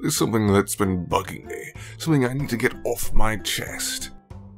There's something that's been bugging me, something I need to get off my chest.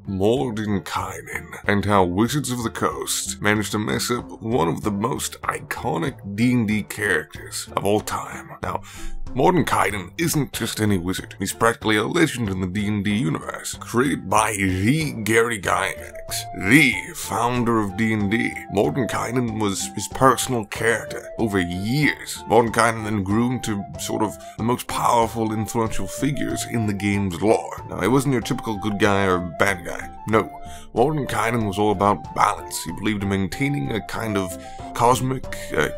Mordenkainen, and how Wizards of the Coast managed to mess up one of the most iconic D&D characters of all time. Now, Mordenkainen isn't just any wizard, he's practically a legend in the D&D universe, created by the Gary Gygax, the founder of D&D. Mordenkainen was his personal character over years. Mordenkainen then grew into sort of the most powerful, influential figures in the game's lore. Now, he wasn't your typical good guy or bad guy. No, Mordenkainen was all about balance. He believed in maintaining a kind of cosmic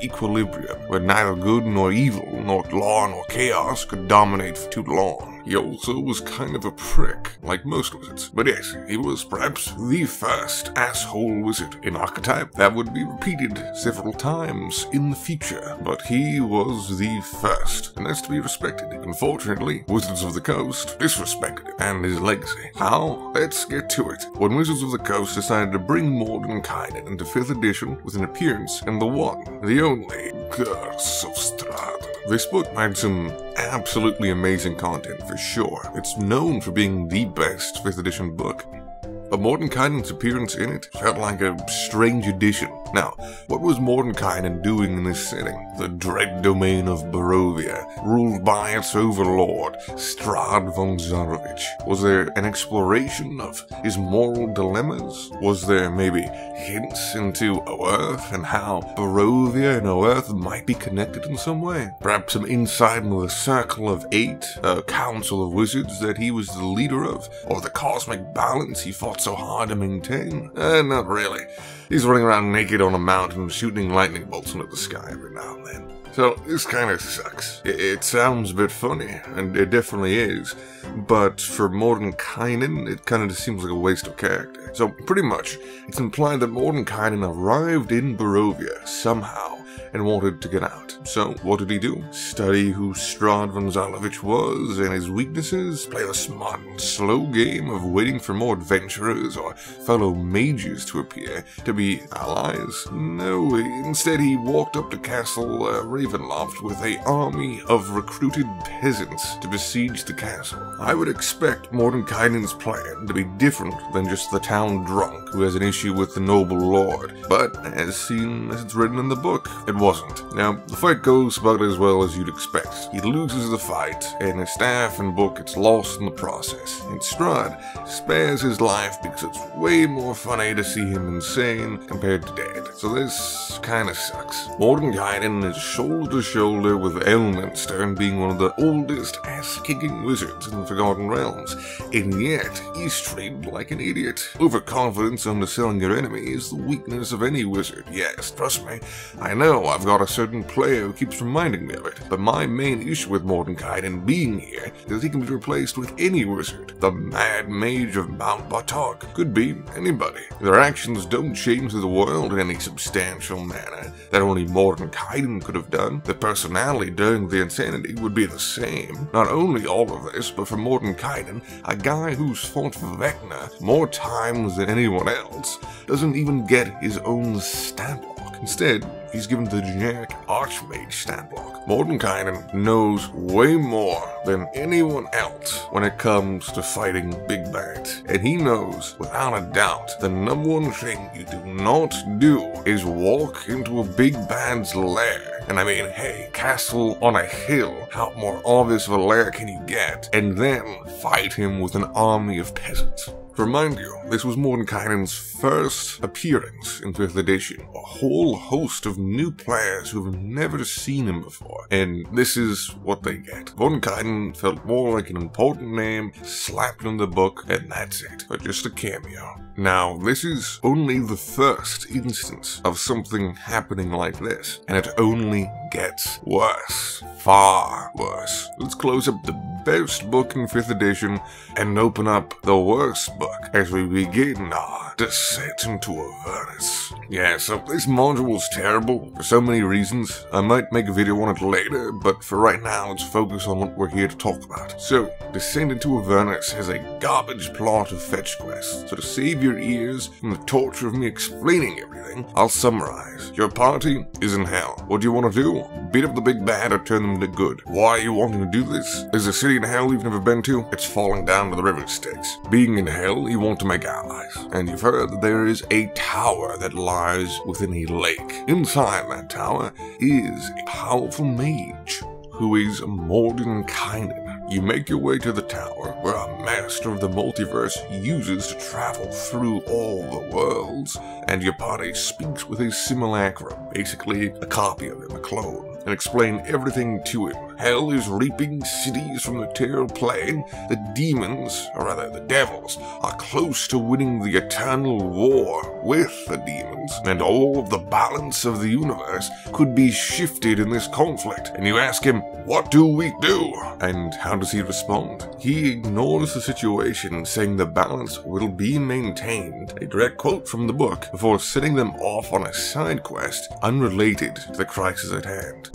equilibrium, where neither good nor evil, nor law nor chaos could dominate for too long. He also was kind of a prick, like most wizards. But yes, he was perhaps the first asshole wizard, an archetype that would be repeated several times in the future. But he was the first, and that's to be respected. Unfortunately, Wizards of the Coast disrespected him and his legacy. How? Let's get to it. When Wizards of the Coast decided to bring Mordenkainen into 5th edition with an appearance in the one, the only, Curse of Strahd, this book had some absolutely amazing content, for sure. It's known for being the best 5th edition book, but Mordenkainen's appearance in it felt like a strange addition. Now, what was Mordenkainen doing in this setting? The dread domain of Barovia, ruled by its overlord, Strahd von Zarovich. Was there an exploration of his moral dilemmas? Was there maybe hints into Oerth and how Barovia and Oerth might be connected in some way? Perhaps some insight into the Circle of Eight, a council of wizards that he was the leader of, or the cosmic balance he fought so hard to maintain? Not really. He's running around naked on a mountain, shooting lightning bolts into the sky every now and then. So, this kind of sucks. It sounds a bit funny, and it definitely is, but for Mordenkainen, it kind of just seems like a waste of character. So, pretty much, it's implied that Mordenkainen arrived in Barovia somehow and wanted to get out. So, what did he do? Study who Strahd von Zarovich was and his weaknesses? Play the smart and slow game of waiting for more adventurers or fellow mages to appear to be allies? No, instead he walked up to Castle Ravenloft with an army of recruited peasants to besiege the castle. I would expect Mordenkainen's plan to be different than just the town drunk who has an issue with the noble lord, but as seen as it's written in the book, it wasn't. Now, the fight goes about as well as you'd expect. He loses the fight, and his staff and book gets lost in the process. And Strahd spares his life because it's way more funny to see him insane compared to dead. So this kinda sucks. Mordenkainen is shoulder to shoulder with Elminster and being one of the oldest ass-kicking wizards in the Forgotten Realms, and yet he's treated like an idiot. Overconfidence underselling your enemy is the weakness of any wizard. Yes, trust me, I know I've got a certain player who keeps reminding me of it, but my main issue with Mordenkainen being here is he can be replaced with any wizard. The mad mage of Mount Batok could be anybody. Their actions don't change the world in any substantial manner that only Mordenkainen could have done. The personality during the insanity would be the same. Not only all of this, but for Mordenkainen, a guy who's fought for Vecna more times than anyone else, doesn't even get his own stat block. Instead, he's given the generic Archmage stat block. Mordenkainen knows way more than anyone else when it comes to fighting big bads. And he knows, without a doubt, the #1 thing you do not do is walk into a big bad's lair. And I mean, hey, castle on a hill, how more obvious of a lair can you get? And then fight him with an army of peasants. To remind you, this was Mordenkainen's first appearance in 5th edition. A whole host of new players who have never seen him before, and this is what they get. Mordenkainen felt more like an important name, slapped in the book, and that's it. But just a cameo. Now, this is only the first instance of something happening like this, and it only gets worse. Far worse. Let's close up the best book in 5th edition and open up the worst book as we begin our Descent into Avernus. Yeah, so this module's terrible for so many reasons. I might make a video on it later, but for right now, let's focus on what we're here to talk about. So, Descent into Avernus has a garbage plot of fetch quests, so to save your ears from the torture of me explaining everything, I'll summarize. Your party is in hell. What do you want to do? Beat up the big bad or turn them to good. Why are you wanting to do this? There's a city in hell you've never been to? It's falling down to the River Styx. Being in hell, you want to make allies. And you've heard that there is a tower that lies within a lake. Inside that tower is a powerful mage who is Mordenkainen. You make your way to the tower where a master of the multiverse uses to travel through all the worlds, and your party speaks with a simulacrum, basically a copy of him, a clone, and explain everything to him. Hell is reaping cities from the Terror Plane. The demons, or rather the devils, are close to winning the eternal war with the demons, and all of the balance of the universe could be shifted in this conflict. And you ask him, what do we do? And how does he respond? He ignores the situation, saying the balance will be maintained, a direct quote from the book, before setting them off on a side quest unrelated to the crisis at hand.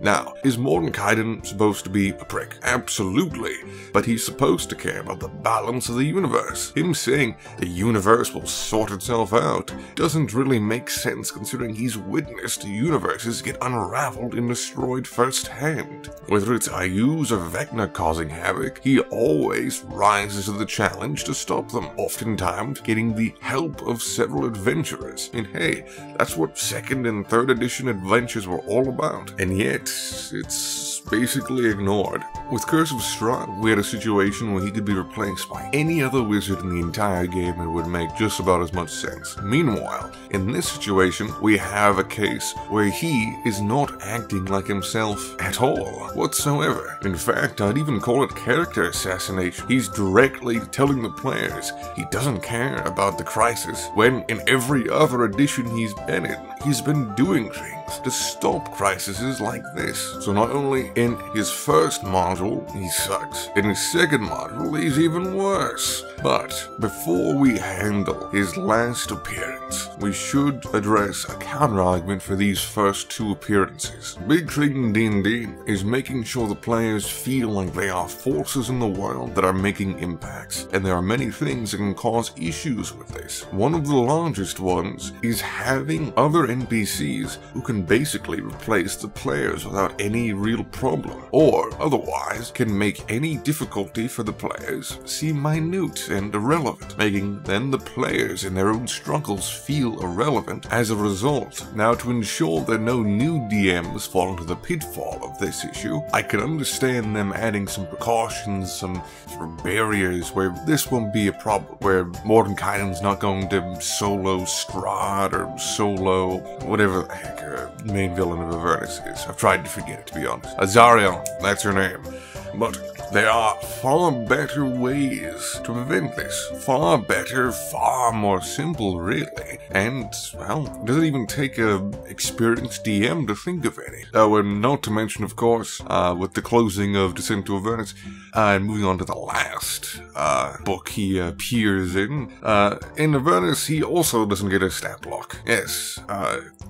Now, is Mordenkainen supposed to be a prick? Absolutely, but he's supposed to care about the balance of the universe. Him saying the universe will sort itself out doesn't really make sense considering he's witnessed universes get unraveled and destroyed firsthand. Whether it's IUs or Vecna causing havoc, he always rises to the challenge to stop them, oftentimes getting the help of several adventurers. And hey, that's what 2nd and 3rd edition adventures were all about. And yet, it's basically ignored. With Curse of Strahd, we had a situation where he could be replaced by any other wizard in the entire game and it would make just about as much sense. Meanwhile, in this situation, we have a case where he is not acting like himself at all, whatsoever. In fact, I'd even call it character assassination. He's directly telling the players he doesn't care about the crisis, when in every other edition he's been in, he's been doing things to stop crises like this. So not only in his first module, he sucks. In his second module, he's even worse. But before we handle his last appearance, we should address a counterargument for these first two appearances. Big thing in D&D is making sure the players feel like they are forces in the world that are making impacts, and there are many things that can cause issues with this. One of the largest ones is having other NPCs who can basically replace the players without any real problem, or otherwise can make any difficulty for the players seem minute and irrelevant, making then the players in their own struggles feel irrelevant as a result. Now, to ensure that no new DMs fall into the pitfall of this issue, I can understand them adding some precautions, some barriers where this won't be a problem, where Mordenkainen's not going to solo Strahd or solo whatever the heck main villain of Avernus is. I've tried to forget it, to be honest. Azarion, that's her name. But there are far better ways to prevent this. Far better, far more simple, really. And, well, it doesn't even take an experienced DM to think of any. Oh, and not to mention, of course, with the closing of Descent into Avernus, and moving on to the last book he appears in. In Avernus, he also doesn't get a stat block. Yes,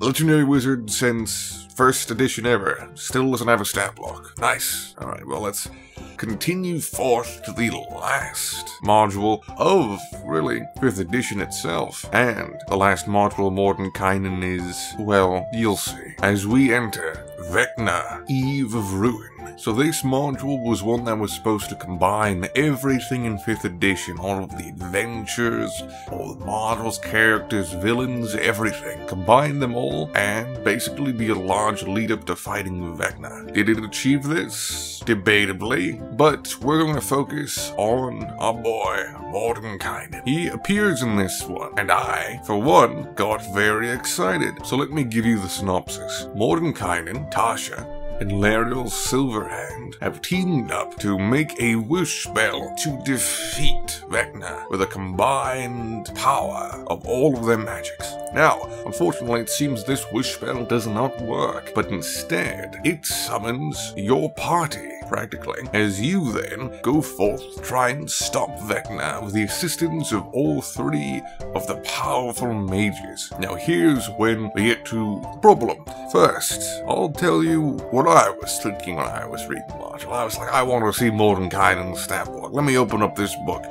legendary wizard since 1st edition ever. Still doesn't have a stat block. Nice. Alright, well, let's continue forth to the last module of, really, 5th edition itself. And the last module Mordenkainen is, well, you'll see. As we enter Vecna: Eve of Ruin. So this module was one that was supposed to combine everything in 5th edition, all of the adventures, all the models, characters, villains, everything. Combine them all and basically be a large lead-up to fighting Vecna. Did it achieve this? Debatably. But we're going to focus on our boy, Mordenkainen. He appears in this one, and I, for one, got very excited. So let me give you the synopsis. Mordenkainen, Tasha, and Laeral Silverhand have teamed up to make a wish spell to defeat Vecna with a combined power of all of their magics. Now, unfortunately, it seems this wish spell does not work, but instead it summons your party, practically, as you then go forth to try and stop Vecna with the assistance of all three of the powerful mages. Now here's when we get to the problem. First, I'll tell you what I was thinking when I was reading Marshall. I was like, I want to see Mordenkainen's stat block. Let me open up this book.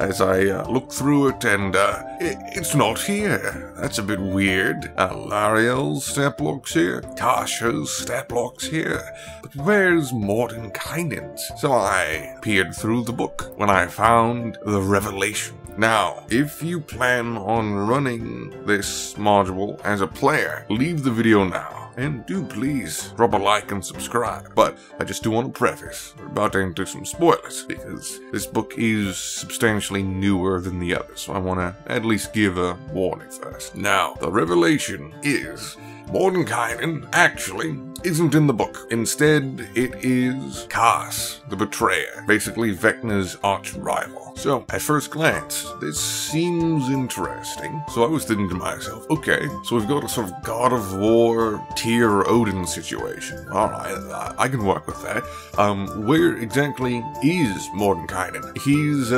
As I look through it, and it's not here. That's a bit weird. Laeral stat block's here. Tasha's stat block's here. But where's Mordenkainen's? So I peered through the book when I found the revelation. Now, if you plan on running this module as a player, leave the video now. And do please drop a like and subscribe. But I just do want to preface, we're about to enter some spoilers, because this book is substantially newer than the others, so I want to at least give a warning first. Now, the revelation is Mordenkainen actually isn't in the book. Instead, it is Kass, the Betrayer, basically Vecna's arch-rival. So, at first glance, this seems interesting. So I was thinking to myself, okay, so we've got a sort of God of War tier Odin situation. Alright, I can work with that. Where exactly is Mordenkainen? He's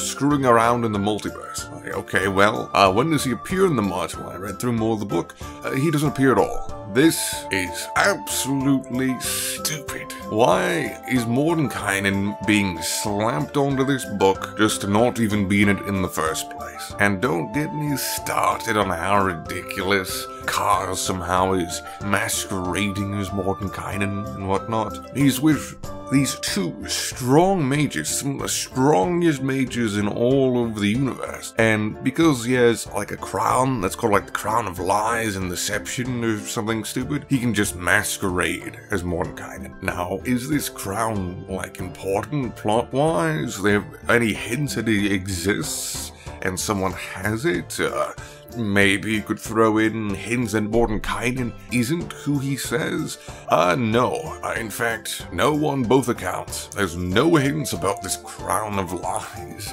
screwing around in the multiverse. Okay, well, when does he appear in the module? I read through more of the book. He doesn't appear at all. This is absolutely stupid. Why is Mordenkainen being slapped onto this book just to not even be in it in the first place? And don't get me started on how ridiculous Kass somehow is masquerading as Mordenkainen and whatnot. He's with these two strong mages, some of the strongest mages in all of the universe. And because he has like a crown that's called like the crown of lies and deception or something stupid, he can just masquerade as Mordenkainen. Now, is this crown like important plot-wise? Do they have any hints that it exists and someone has it? Maybe you could throw in hints that Mordenkainen isn't who he says? No. In fact, no on both accounts. There's no hints about this crown of lies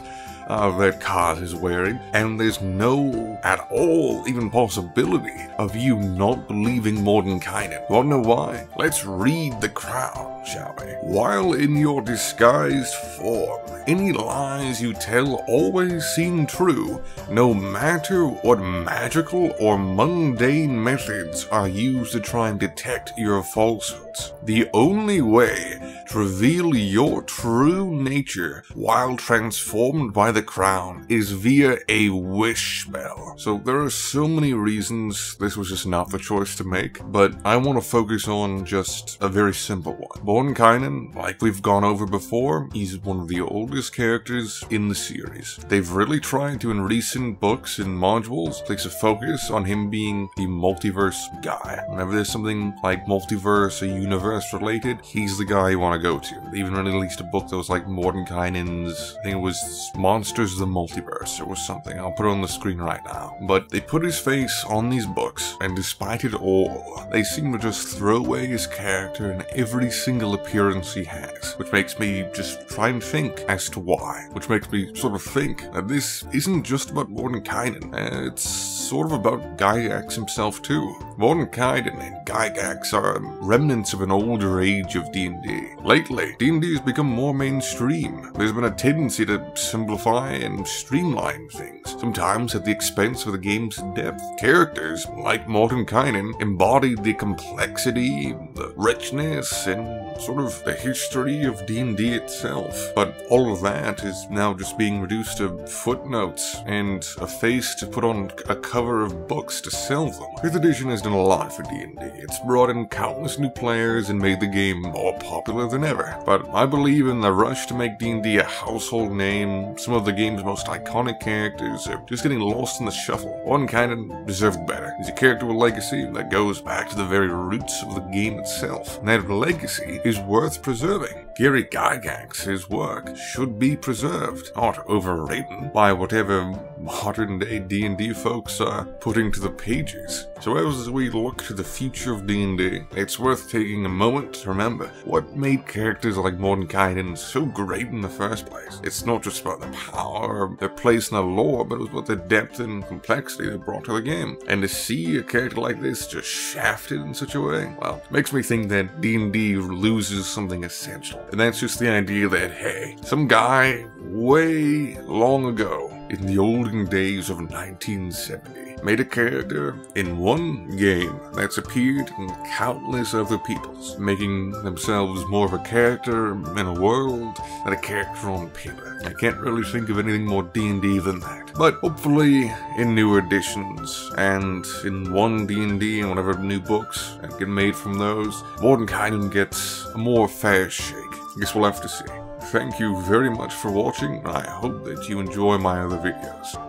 that Kass is wearing, and there's no at all even possibility of you not believing Mordenkainen. Want to know why? Let's read the crown, shall we? While in your disguised form, any lies you tell always seem true, no matter what magical or mundane methods are used to try and detect your falsehoods. The only way to reveal your true nature while transformed by the crown is via a wish spell. So there are so many reasons this was just not the choice to make, but I want to focus on just a very simple one. Mordenkainen, like we've gone over before, he's one of the oldest characters in the series. They've really tried to, in recent books and modules, place a focus on him being the multiverse guy. Whenever there's something like multiverse or universe related, he's the guy you want to go to. They even released a book that was like Mordenkainen's, I think it was Monsters of the Multiverse or something. I'll put it on the screen right now. But they put his face on these books, and despite it all, they seem to just throw away his character in every single appearance he has, which makes me just try and think as to why, which makes me sort of think that this isn't just about Mordenkainen, it's sort of about Gygax himself too. Mordenkainen and Gygax are remnants of an older age of D&D. Lately, D&D has become more mainstream. There's been a tendency to simplify and streamline things, sometimes at the expense of the game's depth. Characters like Mordenkainen embodied the complexity, the richness, and sort of the history of D&D itself. But all of that is now just being reduced to footnotes and a face to put on a cover of books to sell them. 5th edition has done a lot for D&D. It's brought in countless new players and made the game more popular than ever. But I believe in the rush to make D&D a household name, some of of the game's most iconic characters are just getting lost in the shuffle. Mordenkainen deserved better. He's a character with legacy that goes back to the very roots of the game itself, and that legacy is worth preserving. Gary Gygax, his work should be preserved, not overwritten by whatever modern day D&D folks are putting to the pages. So as we look to the future of D&D, it's worth taking a moment to remember what made characters like Mordenkainen so great in the first place. It's not just about the power or their place in the lore, but it was about the depth and complexity they brought to the game. And to see a character like this just shafted in such a way, well, it makes me think that D&D loses something essential. And that's just the idea that, hey, some guy way long ago, in the olden days of 1970, made a character in one game that's appeared in countless other peoples, making themselves more of a character in a world than a character on paper. I can't really think of anything more D&D than that. But hopefully in newer editions and in one D&D and whatever new books that get made from those, Mordenkainen gets a more fair shake. I guess we'll have to see. Thank you very much for watching, and I hope that you enjoy my other videos.